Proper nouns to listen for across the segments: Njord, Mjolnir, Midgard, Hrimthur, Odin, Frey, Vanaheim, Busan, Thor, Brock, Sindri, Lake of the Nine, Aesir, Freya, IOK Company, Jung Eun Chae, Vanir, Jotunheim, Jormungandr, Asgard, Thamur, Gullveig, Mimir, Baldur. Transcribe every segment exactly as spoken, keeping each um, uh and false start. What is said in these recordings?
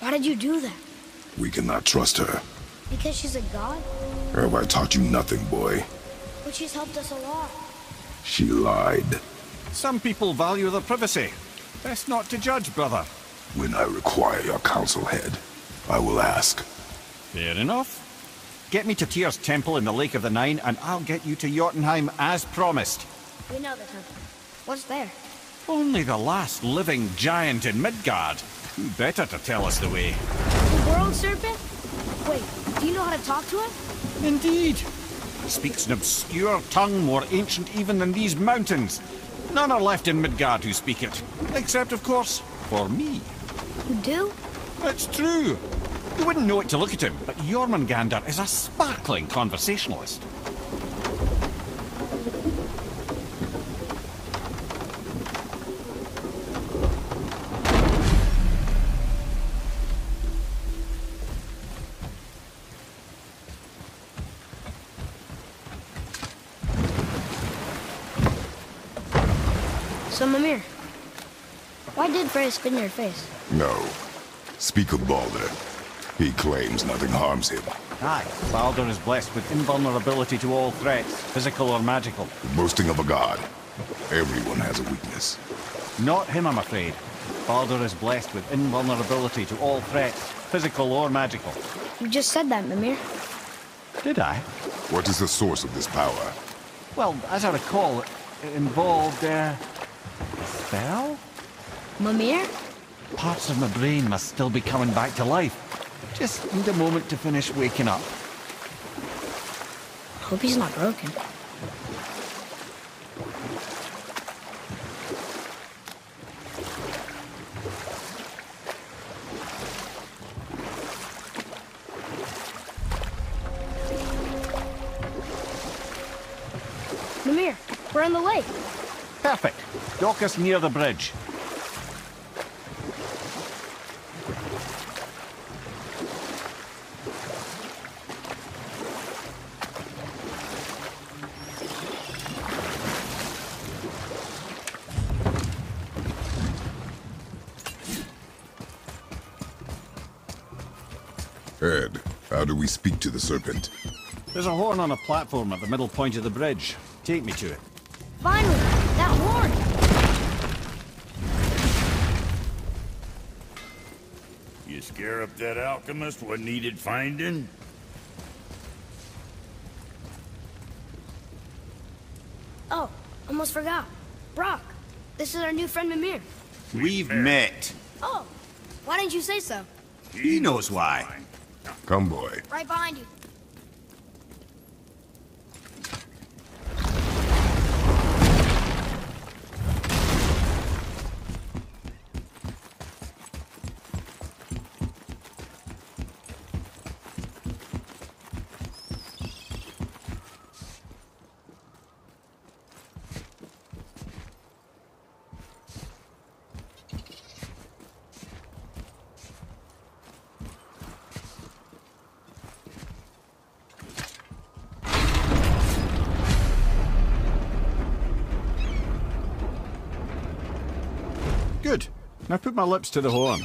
Why did you do that? We cannot trust her. Because she's a god? Have I taught you nothing, boy? But she's helped us a lot. She lied. Some people value their privacy. Best not to judge, brother. When I require your counsel, head, I will ask. Fair enough. Get me to Tyr's temple in the Lake of the Nine, and I'll get you to Jotunheim as promised. We know the temple. What's there? Only the last living giant in Midgard. Better to tell us the way. The world serpent? Wait, do you know how to talk to him? Indeed. Speaks an obscure tongue more ancient even than these mountains. None are left in Midgard who speak it. Except, of course, for me. You do? That's true. You wouldn't know it to look at him, but Jormungandr is a sparkling conversationalist. So, Mimir, why did Frey spit in your face? No. Speak of Baldur. He claims nothing harms him. Aye, Baldur is blessed with invulnerability to all threats, physical or magical. The boasting of a god. Everyone has a weakness. Not him, I'm afraid. Baldur is blessed with invulnerability to all threats, physical or magical. You just said that, Mimir. Did I? What is the source of this power? Well, as I recall, it involved, uh... a spell? Mimir? Parts of my brain must still be coming back to life. Just need a moment to finish waking up. Hope he's not broken. Mimir, we're on the lake. Perfect. Dock us near the bridge. Ed, how do we speak to the serpent? There's a horn on a platform at the middle point of the bridge. Take me to it. Finally! That horn! You scare up that alchemist what needed finding? Oh, almost forgot. Brock, this is our new friend Mimir. We've met. Oh, why didn't you say so? He knows why. Come, boy. Right behind you. Good. Now put my lips to the horn.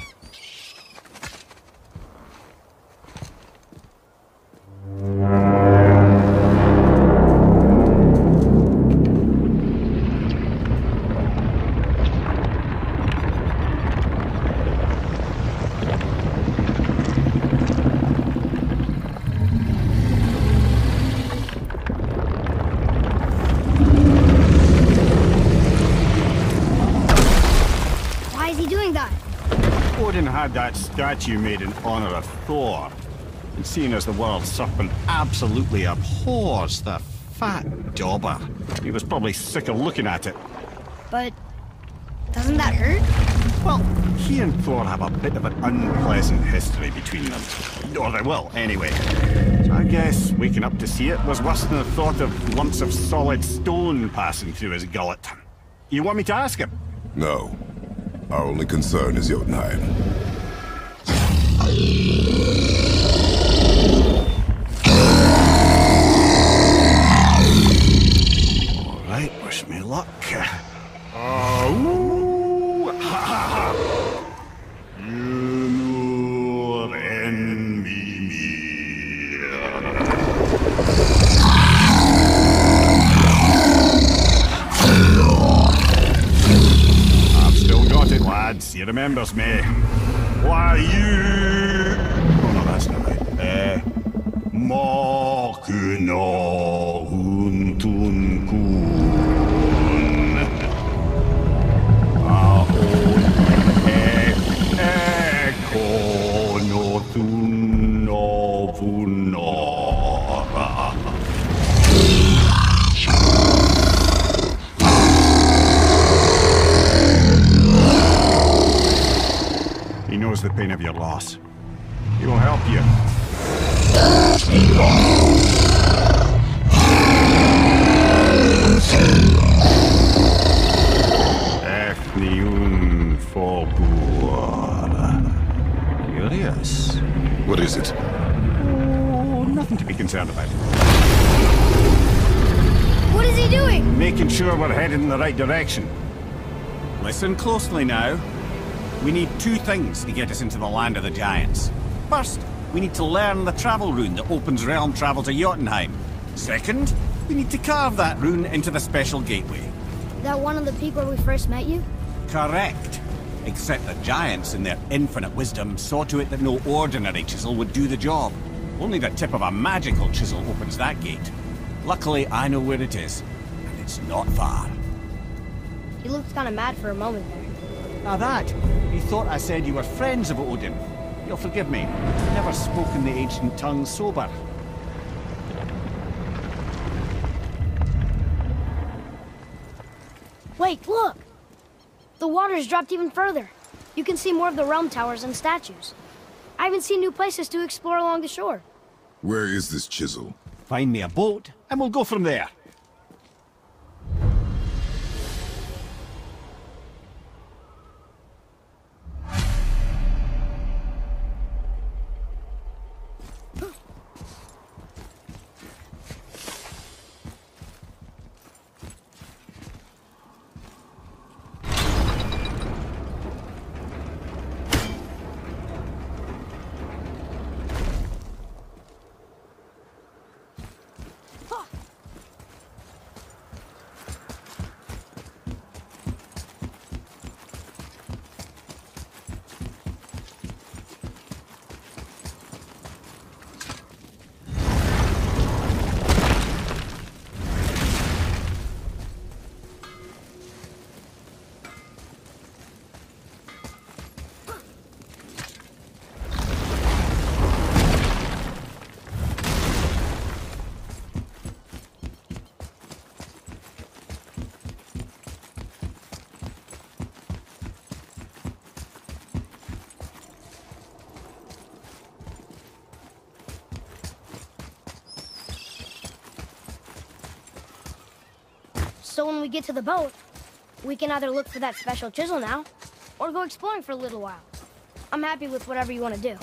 Odin had that statue made in honor of Thor, and seeing as the world serpent absolutely abhors the fat dauber, he was probably sick of looking at it. But doesn't that hurt? Well, he and Thor have a bit of an unpleasant history between them. Or they will, anyway. So I guess waking up to see it was worse than the thought of lumps of solid stone passing through his gullet. You want me to ask him? No. Our only concern is Jotunheim. All right, wish me luck. Uh, you know lads, he remembers me. Why you... Oh no, that's not right. Eh... Makuna Huntun Kun. Ahon Ekonotun Novunora. He knows the pain of your loss. He will help you. Curious. What is it? Oh, nothing to be concerned about. What is he doing? Making sure we're headed in the right direction. Listen closely now. We need two things to get us into the land of the giants. First, we need to learn the travel rune that opens realm travel to Jotunheim. Second, we need to carve that rune into the special gateway. That one of the people we first met you? Correct. Except the giants, in their infinite wisdom, saw to it that no ordinary chisel would do the job. Only the tip of a magical chisel opens that gate. Luckily, I know where it is, and it's not far. He looked kind of mad for a moment there. Now that, he thought I said you were friends of Odin. You'll forgive me, I've never spoken the ancient tongue sober. Wait, look! The water's dropped even further. You can see more of the realm towers and statues. I haven't seen new places to explore along the shore. Where is this chisel? Find me a boat, and we'll go from there. So when we get to the boat, we can either look for that special chisel now, or go exploring for a little while. I'm happy with whatever you want to do.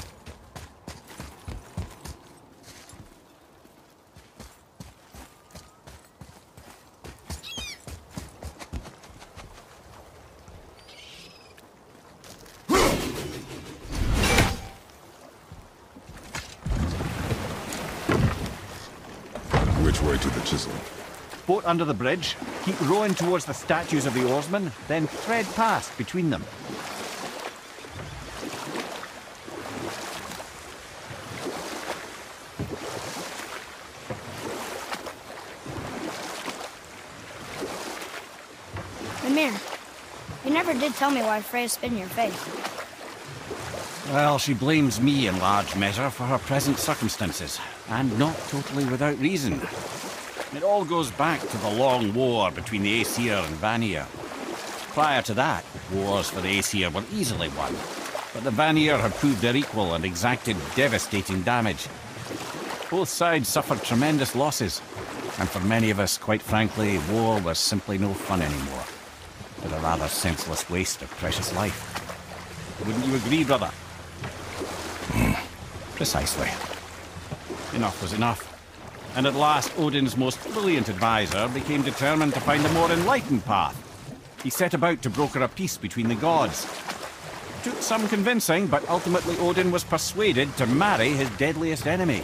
Which way to the chisel? Boat under the bridge. Keep rowing towards the statues of the oarsmen, then thread past between them. Mimir, you never did tell me why Freya spit in your face. Well, she blames me in large measure for her present circumstances, and not totally without reason. It all goes back to the long war between the Aesir and Vanir. Prior to that, wars for the Aesir were easily won, but the Vanir had proved their equal and exacted devastating damage. Both sides suffered tremendous losses, and for many of us, quite frankly, war was simply no fun anymore, but a rather senseless waste of precious life. Wouldn't you agree, brother? Precisely. Enough was enough. And at last, Odin's most brilliant advisor became determined to find a more enlightened path. He set about to broker a peace between the gods. It took some convincing, but ultimately Odin was persuaded to marry his deadliest enemy,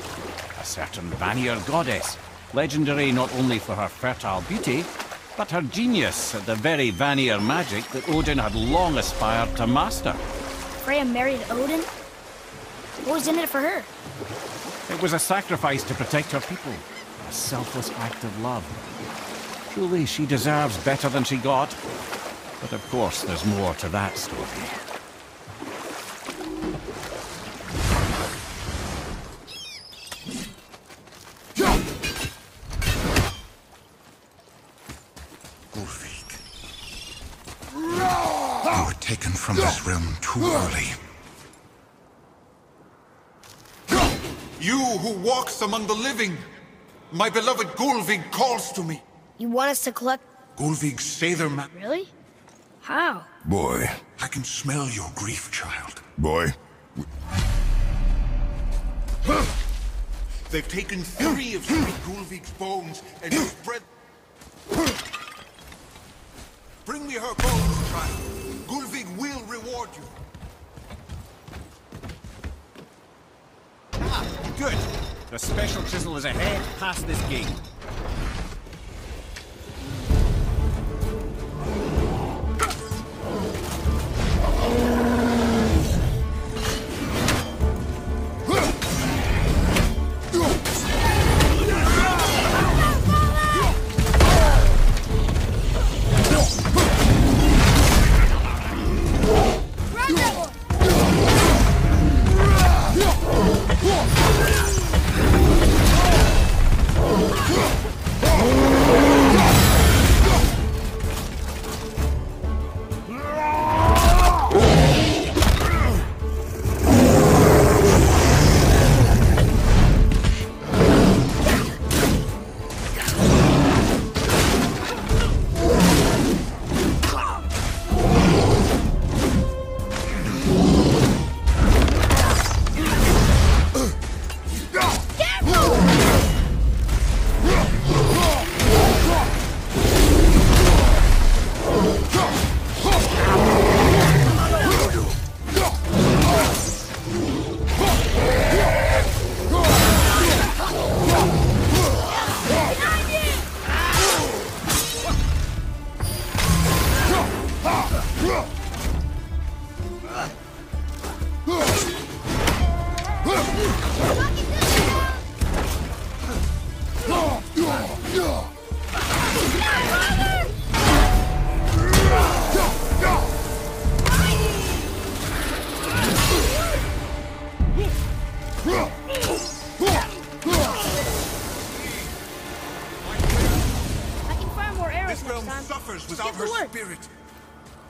a certain Vanir goddess, legendary not only for her fertile beauty, but her genius at the very Vanir magic that Odin had long aspired to master. Freya married Odin? What was in it for her? It was a sacrifice to protect her people, a selfless act of love. Truly, she deserves better than she got. But of course, there's more to that story. Gullveig. You were taken from this realm too early. You who walks among the living, my beloved Gullveig calls to me. You want us to collect Gullveig's Sather map? Really? How? Boy. I can smell your grief, child. Boy. They've taken three of Sweet Gullveig's bones and spread... Bring me her bones, child. Gullveig will reward you. Ah, good. The special chisel is ahead past this gate.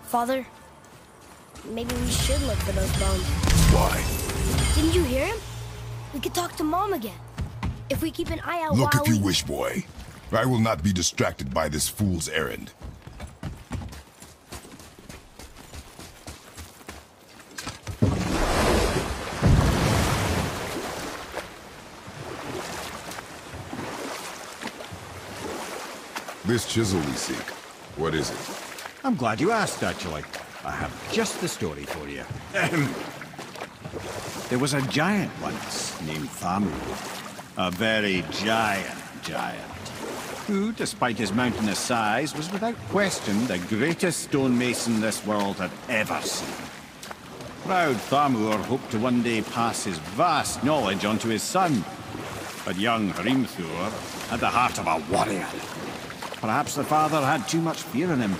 Father, maybe we should look for those bones. Why? Didn't you hear him? We could talk to Mom again. If we keep an eye out. Look, while if you we... wish, boy. I will not be distracted by this fool's errand. This chisel we seek. What is it? I'm glad you asked, actually. I have just the story for you. There was a giant once named Thamur. A very giant giant, who, despite his mountainous size, was without question the greatest stonemason this world had ever seen. Proud Thamur hoped to one day pass his vast knowledge onto his son. But young Hrimthur had the heart of a warrior. Perhaps the father had too much fear in him,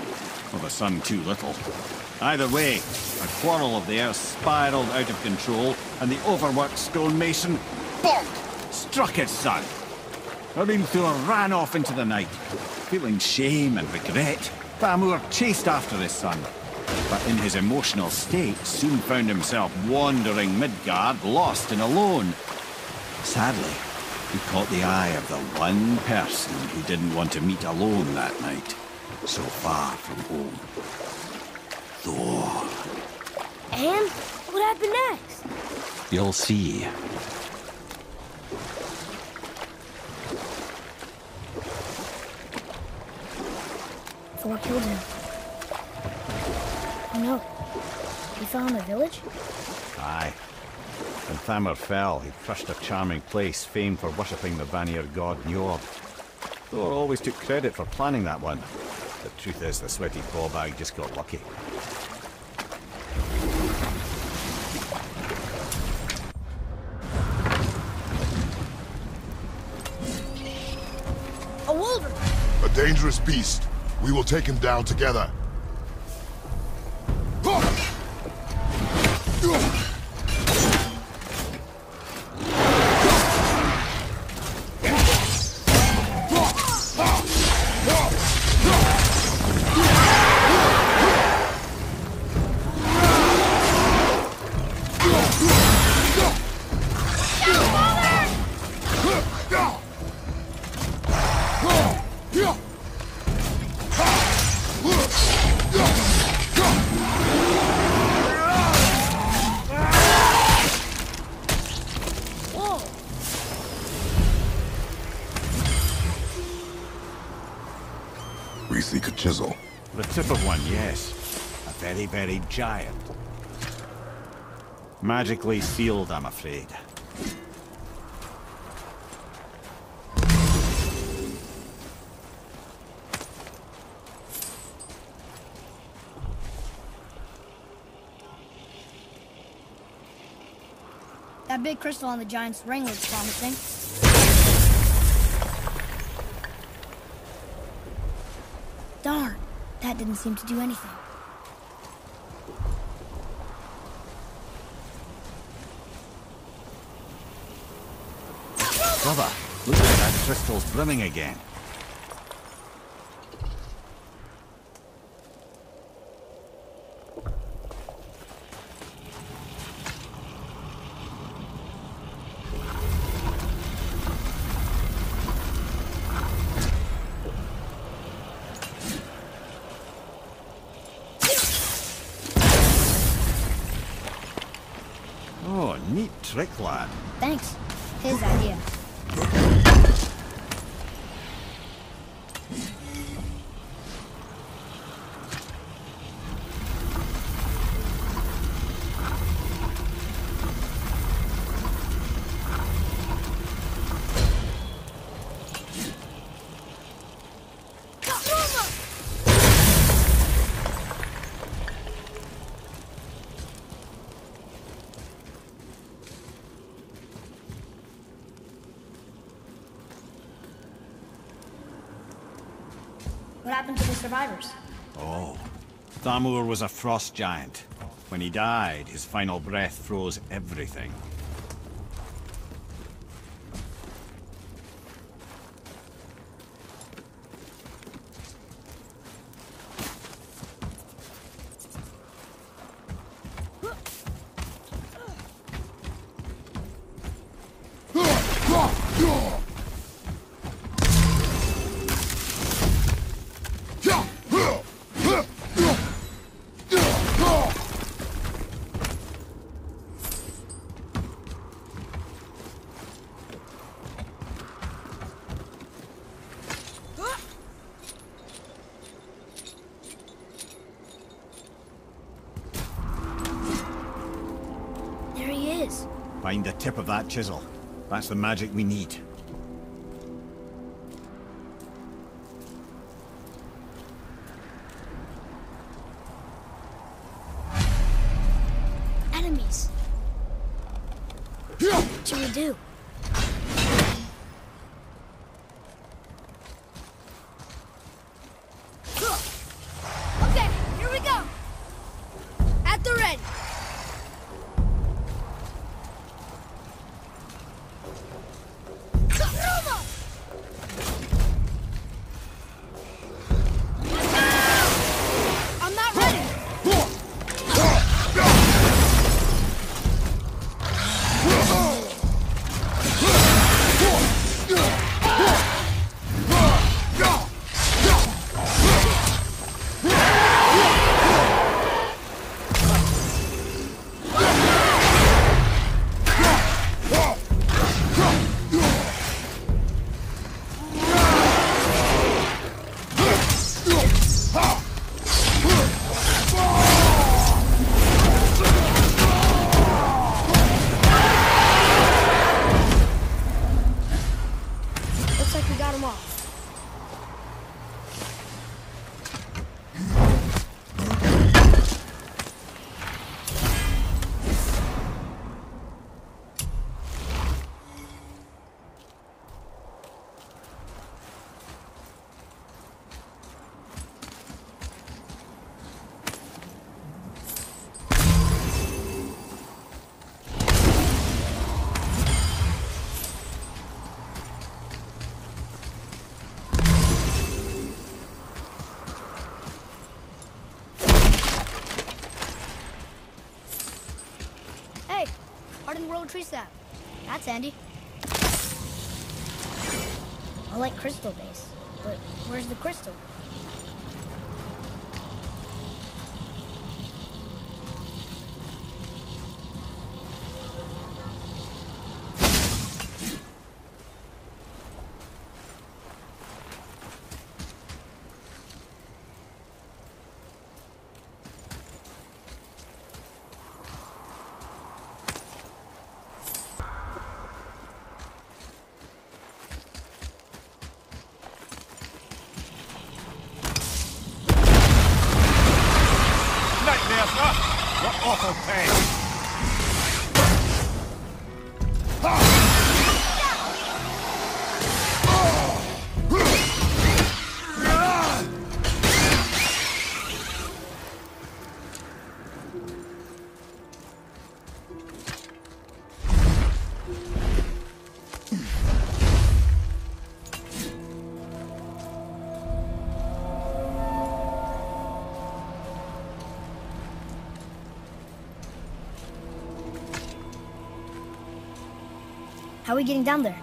or the son too little. Either way, a quarrel of theirs spiraled out of control, and the overworked stonemason, bonk, struck his son. Hrimthur ran off into the night. Feeling shame and regret, Thamur chased after his son, but in his emotional state soon found himself wandering Midgard, lost and alone. Sadly, he caught the eye of the one person who didn't want to meet alone that night. So far from home. Thor. And what happened next? You'll see. Thor killed him. Oh no. He fell in the village? Aye. When Thamur fell, he crushed a charming place famed for worshipping the Vanir god Njord. Thor always took credit for planning that one. The truth is, the sweaty clawbag just got lucky. A wolver! A dangerous beast. We will take him down together. Very giant. Magically sealed, I'm afraid. That big crystal on the giant's ring looks promising. Darn, that didn't seem to do anything. Brother, look at that crystal's brimming again. Oh, neat trick, lad. Thanks. His idea. Survivors. Oh, Thamur was a frost giant. When he died, his final breath froze everything. Find the tip of that chisel. That's the magic we need. Enemies. What do we do? trees that? That's handy. I like crystal base, but where's the crystal? How are we getting down there?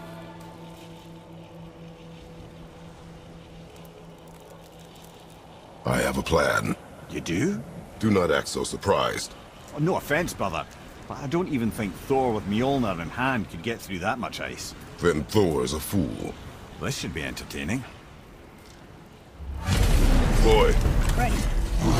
I have a plan. You do? Do not act so surprised. Oh, no offense, brother, but I don't even think Thor with Mjolnir in hand could get through that much ice. Then Thor is a fool. This should be entertaining. Boy. Ready. Go!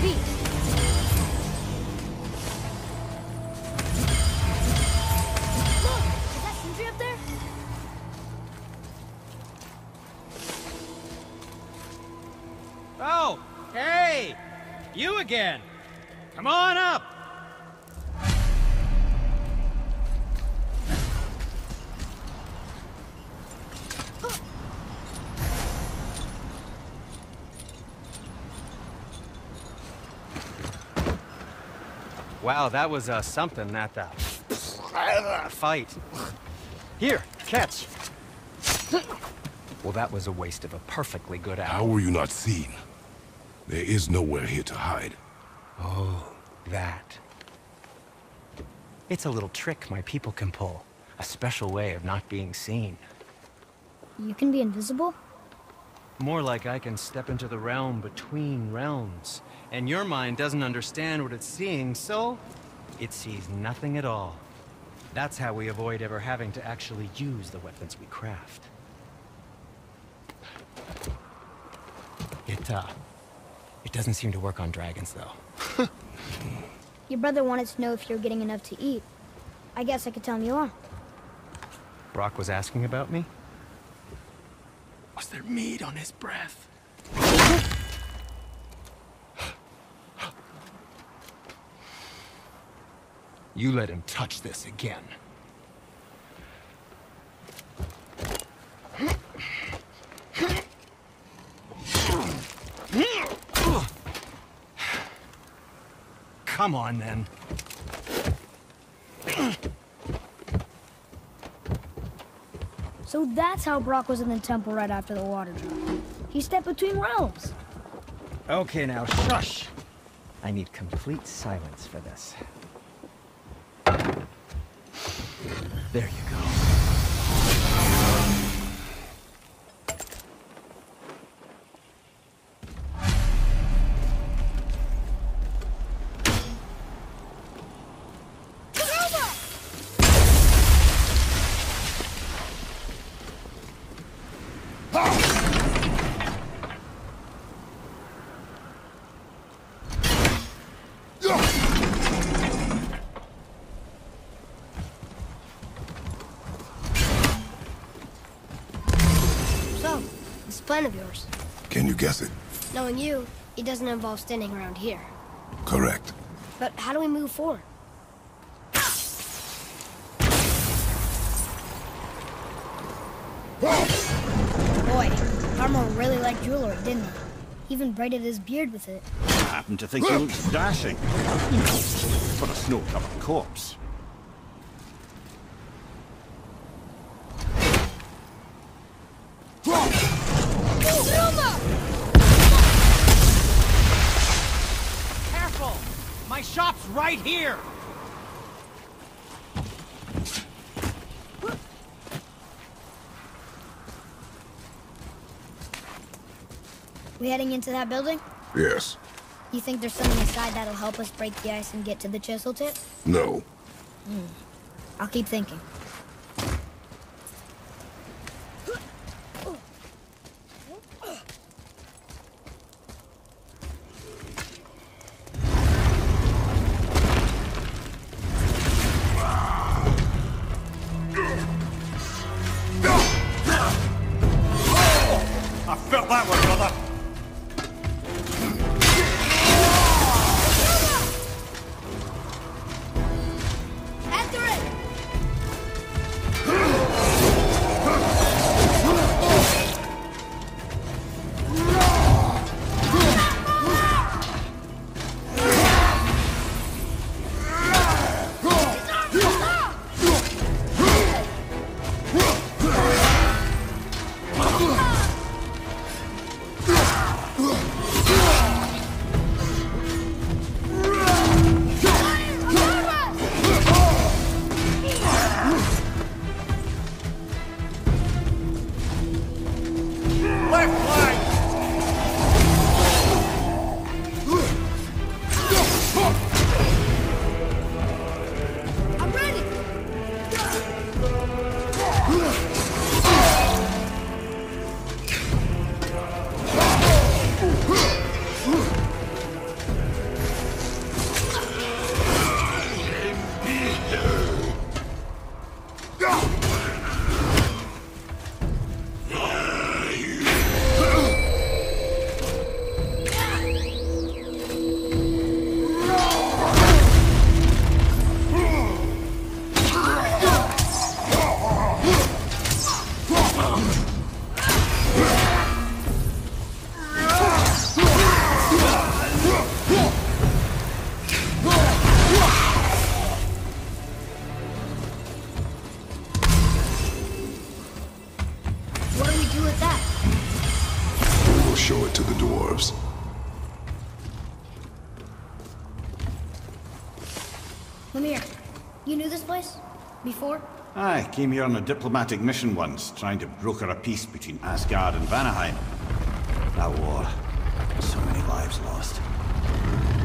beast. Look! Is that Sindri up there? Oh! Hey! You again! Come on up! Wow, that was uh, something, that uh, fight. Here, catch. Well, that was a waste of a perfectly good hour. How were you not seen? There is nowhere here to hide. Oh, that. It's a little trick my people can pull. A special way of not being seen. You can be invisible? More like I can step into the realm between realms. And your mind doesn't understand what it's seeing, so it sees nothing at all. That's how we avoid ever having to actually use the weapons we craft. It, uh... It doesn't seem to work on dragons, though. Your brother wanted to know if you're getting enough to eat. I guess I could tell him you are. Brock was asking about me? Was there mead on his breath? You let him touch this again. Come on, then. So that's how Brock was in the temple right after the water drop. He stepped between realms. Okay, now, shush. I need complete silence for this. There you go. Plan of yours. Can you guess it? Knowing you, it doesn't involve standing around here. Correct. But how do we move forward? Boy, Thamur really liked jewelry, didn't he? He even braided his beard with it. I happen to think he looks dashing for a snow-covered corpse. Right here! We heading into that building? Yes. You think there's something inside that'll help us break the ice and get to the chisel tip? No. Mm. I'll keep thinking. Mimir, you knew this place? Before? I came here on a diplomatic mission once, trying to broker a peace between Asgard and Vanaheim. That war. So many lives lost.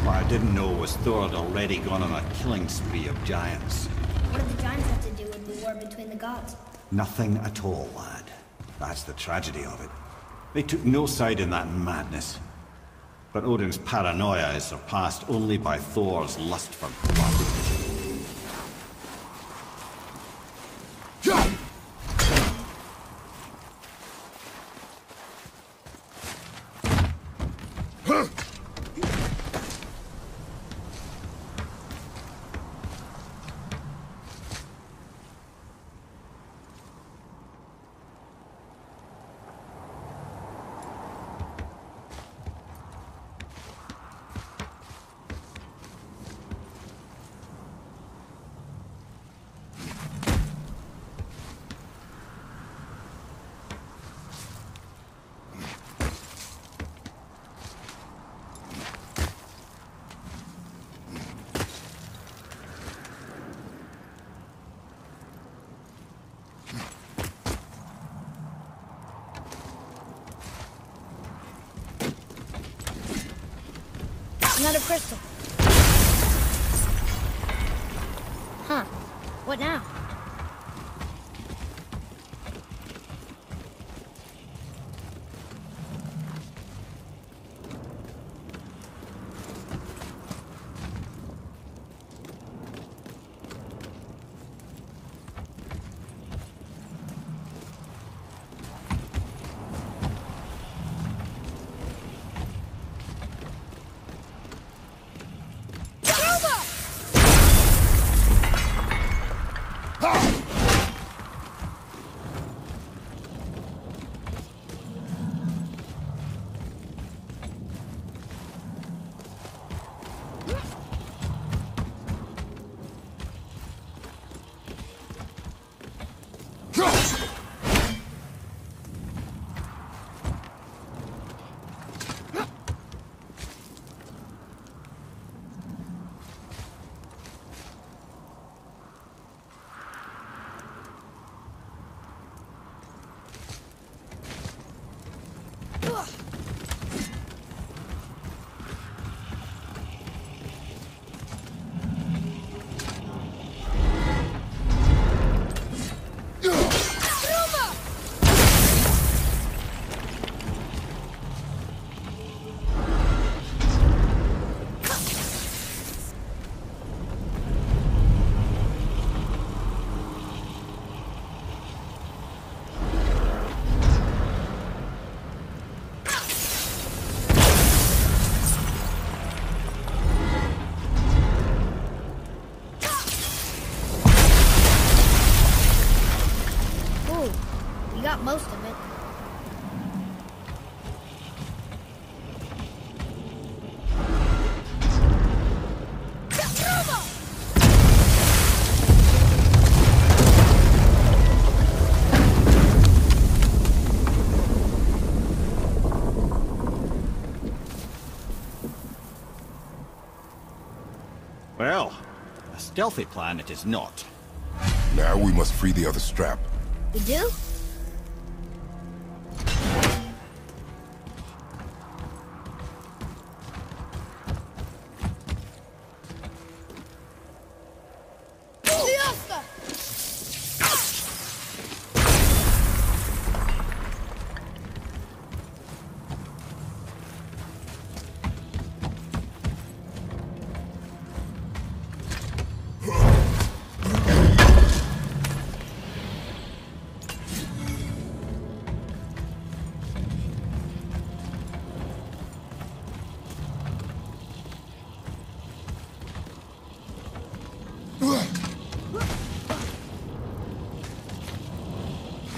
What I didn't know was Thor had already gone on a killing spree of giants. What did the giants have to do with the war between the gods? Nothing at all, lad. That's the tragedy of it. They took no side in that madness. But Odin's paranoia is surpassed only by Thor's lust for blood. Another crystal. Huh. What now? Most of it. Well, a stealthy plan it is not. Now we must free the other strap. We do?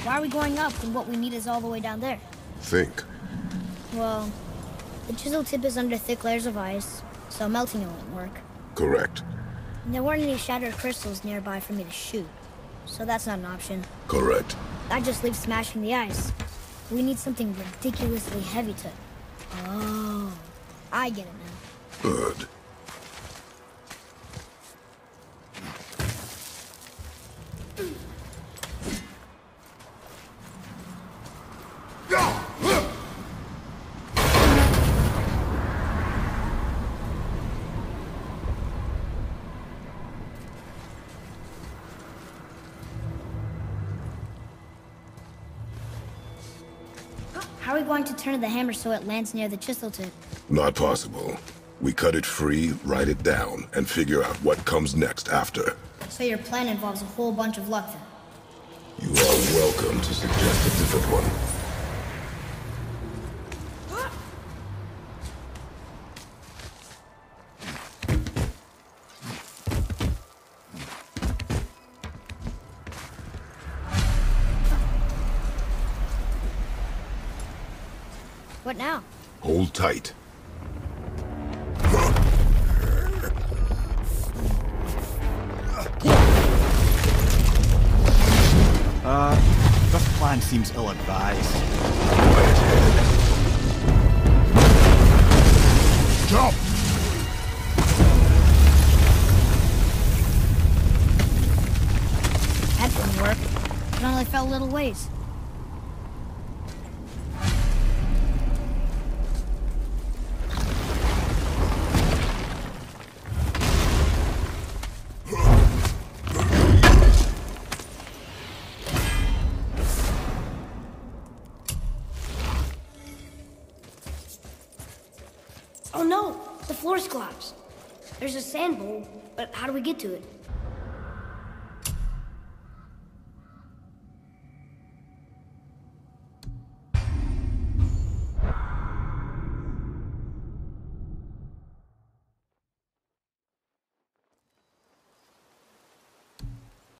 Why are we going up when what we need is all the way down there? Think. Well, the chisel tip is under thick layers of ice, so melting it won't work. Correct. And there weren't any shattered crystals nearby for me to shoot, so that's not an option. Correct. That just leaves smashing the ice. We need something ridiculously heavy to... Oh, I get it now. Good. are we going to turn the hammer so it lands near the chisel tip? Not possible. We cut it free, write it down, and figure out what comes next after. So your plan involves a whole bunch of luck, then? You are welcome to suggest a different one. What now? Hold tight. Uh, this plan seems ill-advised. Jump! That didn't work. It only fell a little ways. There's a sand bowl, but how do we get to it?